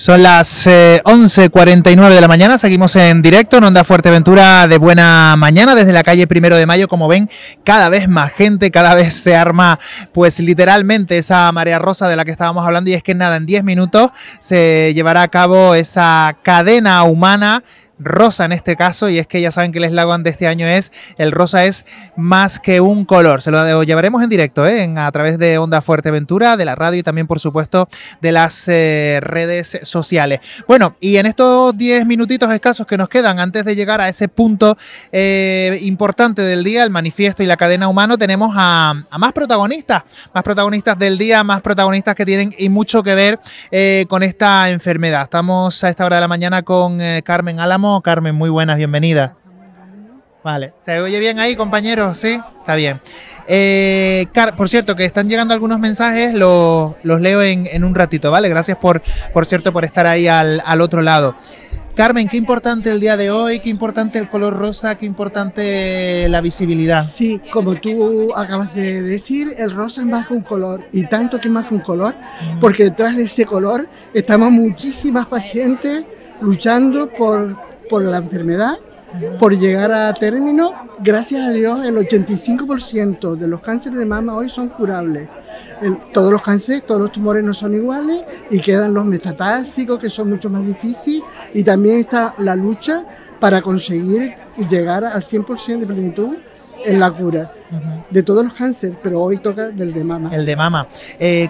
Son las 11:49 de la mañana, seguimos en directo en Onda Fuerteventura de Buena Mañana, desde la calle Primero de Mayo. Como ven, cada vez más gente, cada vez se arma pues literalmente esa marea rosa de la que estábamos hablando, y es que nada, en 10 minutos se llevará a cabo esa cadena humana rosa en este caso, y es que ya saben que el eslogan de este año es: el rosa es más que un color. Se lo llevaremos en directo a través de Onda Fuerteventura, de la radio y también por supuesto de las redes sociales. Bueno, y en estos 10 minutitos escasos que nos quedan antes de llegar a ese punto importante del día, el manifiesto y la cadena humana, tenemos a más protagonistas del día, más protagonistas que tienen y mucho que ver con esta enfermedad. Estamos a esta hora de la mañana con Carmen Álamo. Carmen, muy buenas, bienvenida. Vale, ¿se oye bien ahí, compañeros? Sí, está bien. Por cierto, que están llegando algunos mensajes, los leo en un ratito, ¿vale? Gracias por estar ahí al otro lado. Carmen, qué importante el día de hoy, qué importante el color rosa, qué importante la visibilidad. Sí, como tú acabas de decir, el rosa es más que un color, y tanto que más que un color, porque detrás de ese color estamos muchísimas pacientes luchando por la enfermedad, por llegar a término. Gracias a Dios, el 85% de los cánceres de mama hoy son curables. Todos los cánceres, todos los tumores no son iguales, y quedan los metatásicos, que son mucho más difíciles, y también está la lucha para conseguir llegar al 100% de plenitud en la cura de todos los cánceres, pero hoy toca del de mama. El de mama.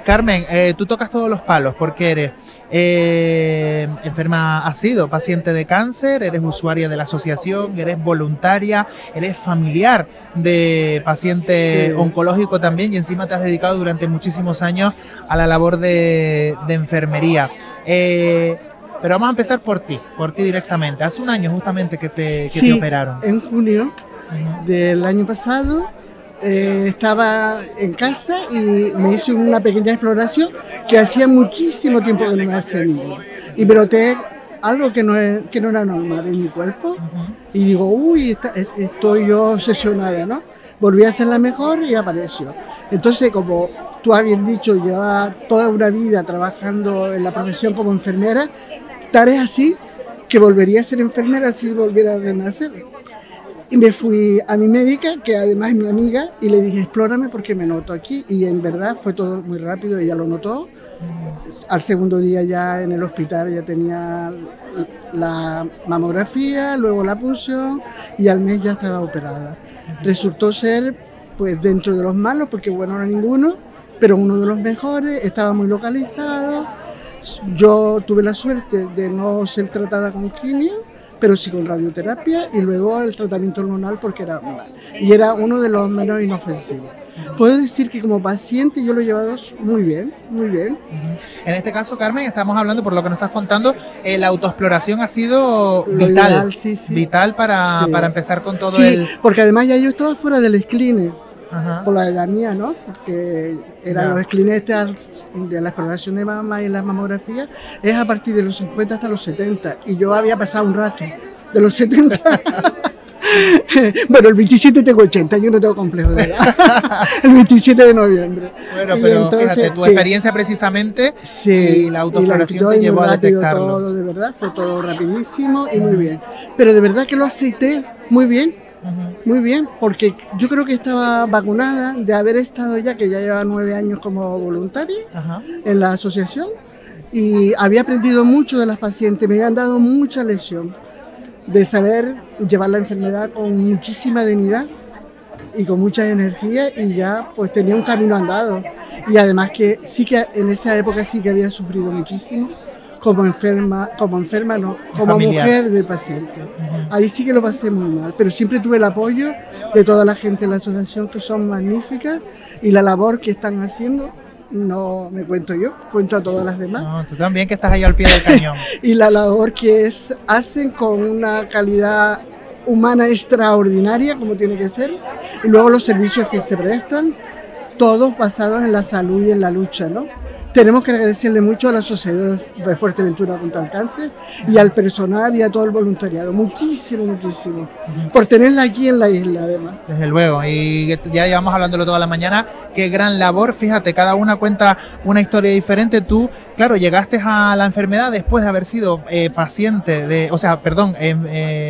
Carmen, tú tocas todos los palos porque eres enferma, has sido paciente de cáncer, eres usuaria de la asociación, eres voluntaria, eres familiar de paciente oncológico también, y encima te has dedicado durante muchísimos años a la labor de enfermería. Pero vamos a empezar por ti directamente. Hace un año justamente que te operaron. En junio del año pasado. Estaba en casa y me hice una pequeña exploración que hacía muchísimo tiempo que no me hacía ninguna. Y me noté algo que no era normal en mi cuerpo. Y digo, uy, estoy yo obsesionada, ¿no? Volví a hacerla mejor y apareció. Entonces, como tú has bien dicho, llevaba toda una vida trabajando en la profesión como enfermera, tal es así que volvería a ser enfermera si volviera a renacer. Y me fui a mi médica, que además es mi amiga, y le dije, explórame porque me noto aquí. Y en verdad fue todo muy rápido, ella lo notó. Al segundo día ya en el hospital ya tenía la mamografía, luego la punción, y al mes ya estaba operada. Resultó ser, pues, dentro de los malos, porque bueno, no era ninguno, pero uno de los mejores, estaba muy localizado. Yo tuve la suerte de no ser tratada con quimio, pero sí con radioterapia y luego el tratamiento hormonal porque era hormonal. Y era uno de los menos inofensivos. Puedo decir que como paciente yo lo he llevado muy bien, muy bien. En este caso, Carmen, estamos hablando, por lo que nos estás contando, la autoexploración ha sido vital, ideal, sí. Vital para empezar con todo porque además ya yo estaba fuera del escline, por la edad mía, ¿no? Porque eran los esclines de la exploración de mama y las mamografías, es a partir de los 50 hasta los 70, y yo había pasado un rato de los 70. Bueno, el 27 tengo 80, yo no tengo complejo de edad. El 27 de noviembre. Bueno, pero entonces, fíjate, tu experiencia precisamente y la autoexploración te llevó a detectarlo. Todo, de verdad, fue todo rapidísimo y muy bien. Pero de verdad que lo aceité muy bien. Muy bien, porque yo creo que estaba vacunada de haber estado ya, que ya llevaba 9 años como voluntaria en la asociación, y había aprendido mucho de las pacientes, me habían dado mucha lección de saber llevar la enfermedad con muchísima dignidad y con mucha energía, y ya pues tenía un camino andado. Y además que sí que en esa época sí que había sufrido muchísimo. Como enferma no, como familiar. Mujer de paciente. Ahí sí que lo pasé muy mal, pero siempre tuve el apoyo de toda la gente de la asociación, que son magníficas, y la labor que están haciendo, no me cuento yo, cuento a todas las demás. No, tú también, que estás ahí al pie del cañón. Y la labor que hacen con una calidad humana extraordinaria, como tiene que ser, y luego los servicios que se prestan, todos basados en la salud y en la lucha, ¿no? Tenemos que agradecerle mucho a la Asociación Fuerteventura contra el Cáncer y al personal y a todo el voluntariado. Muchísimo, muchísimo. Por tenerla aquí en la isla, además. Desde luego. Y ya llevamos hablándolo toda la mañana. Qué gran labor. Fíjate, cada una cuenta una historia diferente. Tú Claro, llegaste a la enfermedad después de haber sido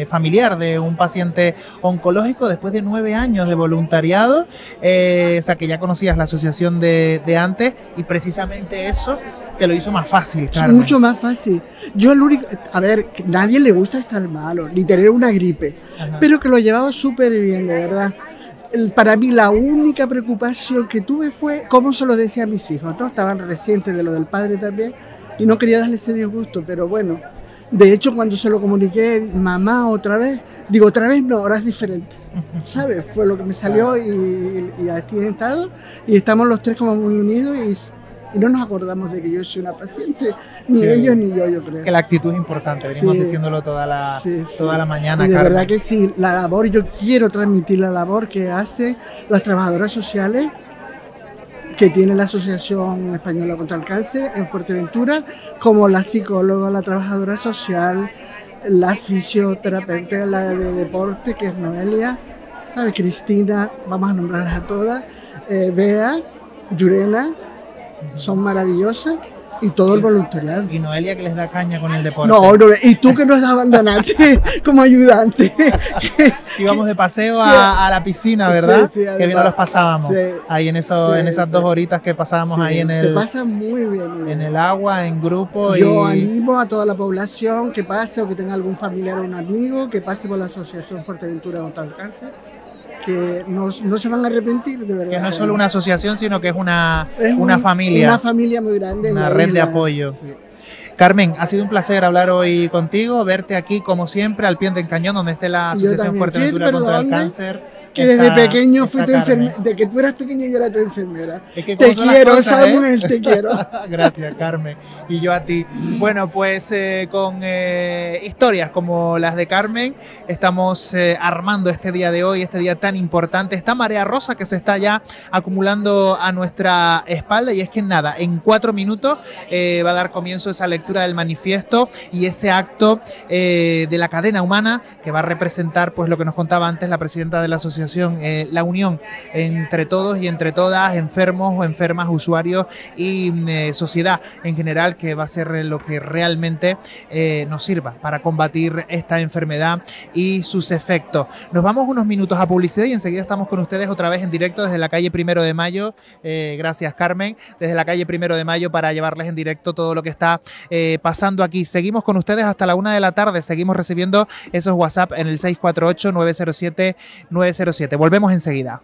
familiar de un paciente oncológico, después de 9 años de voluntariado, o sea que ya conocías la asociación de antes, y precisamente eso te lo hizo más fácil, Carmen. Mucho más fácil. Yo el único, a ver, nadie le gusta estar malo, ni tener una gripe, ajá, pero que lo he llevado súper bien, de verdad. Para mí la única preocupación que tuve fue cómo se lo decía a mis hijos, ¿no? Estaban recientes de lo del padre también y no quería darle ese disgusto, pero bueno, de hecho cuando se lo comuniqué, mamá otra vez, digo otra vez no, ahora es diferente, ¿sabes? Fue lo que me salió y aquí he estado y estamos los tres como muy unidos y no nos acordamos de que yo soy una paciente, ni ellos ni yo, yo creo. Que la actitud es importante, venimos diciéndolo toda la mañana, y de Carmen, verdad que sí, la labor, yo quiero transmitir la labor que hacen las trabajadoras sociales que tiene la Asociación Española Contra el Cáncer en Fuerteventura, como la psicóloga, la trabajadora social, la fisioterapeuta, la de deporte, que es Noelia, ¿sabes? Cristina, vamos a nombrarlas a todas, Bea, Yurena, son maravillosas, y todo el voluntariado. Y Noelia que les da caña con el deporte. No, y tú que nos abandonaste como ayudante. Íbamos de paseo a la piscina, ¿verdad? Sí, que bien nos pasábamos. Sí, ahí en esas 2 horitas que pasábamos ahí en el... Se pasa muy bien. En el agua, en grupo. Yo animo a toda la población que pase o que tenga algún familiar o un amigo que pase por la Asociación Fuerteventura contra el Cáncer, que no se van a arrepentir, de verdad. Que no es solo una asociación, sino que es una familia. Una familia muy grande. Una red de apoyo. Sí. Carmen, ha sido un placer hablar hoy contigo, verte aquí como siempre, al pie del cañón, donde esté la Asociación Fuerteventura contra el Cáncer. Que desde pequeño fui tu enfermera, de que tú eras pequeño yo era tu enfermera. Es que te quiero, cosas, Samuel, te quiero. Gracias, Carmen, y yo a ti. Bueno, pues con historias como las de Carmen, estamos armando este día de hoy, este día tan importante, esta marea rosa que se está ya acumulando a nuestra espalda, y es que nada, en 4 minutos va a dar comienzo esa lectura del manifiesto y ese acto de la cadena humana que va a representar, pues, lo que nos contaba antes la presidenta de la Asociación, la unión entre todos y entre todas, enfermos o enfermas, usuarios y sociedad en general, que va a ser lo que realmente nos sirva para combatir esta enfermedad y sus efectos. Nos vamos unos minutos a publicidad y enseguida estamos con ustedes otra vez en directo desde la calle Primero de Mayo. Gracias, Carmen, desde la calle Primero de Mayo para llevarles en directo todo lo que está pasando aquí. Seguimos con ustedes hasta la 1 de la tarde, seguimos recibiendo esos WhatsApp en el 648 907 907. Volvemos enseguida.